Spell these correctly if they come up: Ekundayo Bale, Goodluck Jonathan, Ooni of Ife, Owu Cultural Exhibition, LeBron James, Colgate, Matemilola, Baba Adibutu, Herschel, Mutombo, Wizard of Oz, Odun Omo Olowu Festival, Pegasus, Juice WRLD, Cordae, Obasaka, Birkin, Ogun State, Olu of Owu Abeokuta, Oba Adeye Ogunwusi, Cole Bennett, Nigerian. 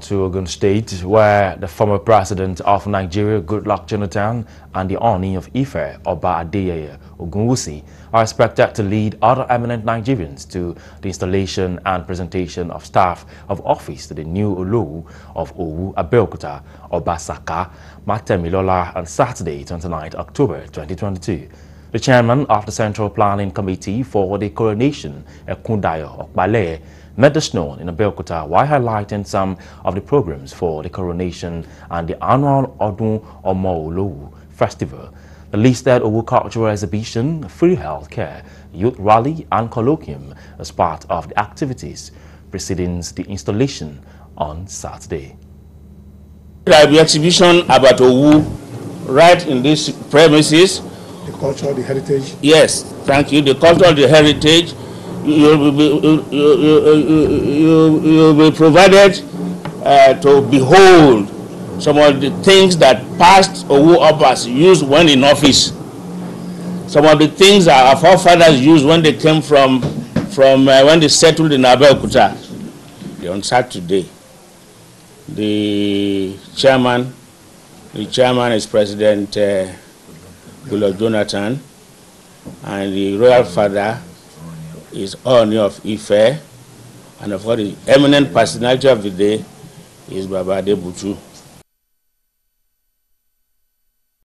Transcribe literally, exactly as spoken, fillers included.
To Ogun State, where the former president of Nigeria, Goodluck Jonathan, and the Ooni of Ife, Oba Adeye Ogunwusi, are expected to lead other eminent Nigerians to the installation and presentation of staff of office to the new Olu of Owu Abeokuta, Obasaka, Matemilola on Saturday, twenty-ninth October twenty twenty-two. The chairman of the Central Planning Committee for the Coronation, Ekundayo Bale, met the snow in Abeokuta while highlighting some of the programs for the coronation and the annual Odun Omo Olowu Festival. The listed Owu Cultural Exhibition, free healthcare, youth rally and colloquium as part of the activities preceding the installation on Saturday. The exhibition about Owu right in these premises. The culture, the heritage. Yes, thank you. The culture, the heritage. You'll be, you, you, you, you, you be provided uh, to behold some of the things that past Owu Abbas used when in office. Some of the things our forefathers used when they came from, from uh, when they settled in Abeokuta. On Saturday, the chairman, the chairman is President Uh, Goodluck Jonathan, and the royal father is Ooni of Ife, and of course the eminent personality of the day is Baba Adibutu.